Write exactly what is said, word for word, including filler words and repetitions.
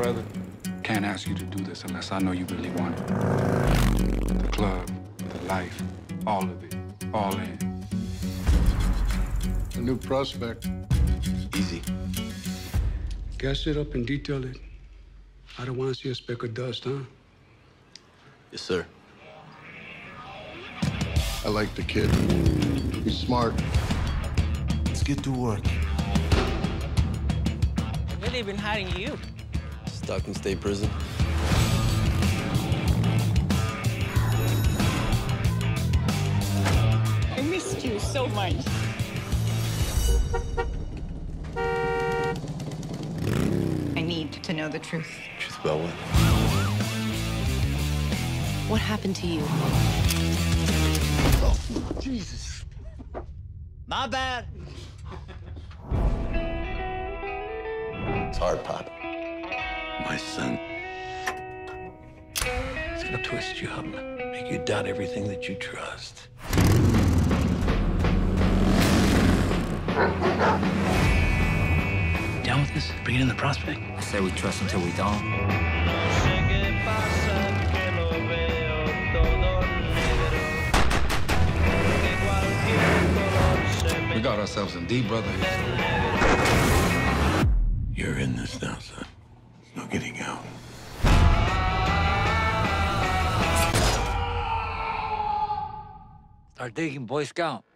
brother. Can't ask you to do this unless I know you really want it. The club, the life, all of it, all in. A new prospect. Easy. Gas it up and detail it. I don't want to see a speck of dust, huh? Yes, sir. I like the kid. He's smart. Let's get to work. Where they been hiding you? Stockton State Prison. I missed you so much. I need to know the truth. Truth about what? What happened to you? Oh, Jesus. My bad. It's hard, Pop. My son. It's gonna twist you up, make you doubt everything that you trust. Down with this? Bring it in the prospect? I say we trust until we don't. We got ourselves in deep, brother. You're in this now, son. No getting out. Start digging, Boy Scout.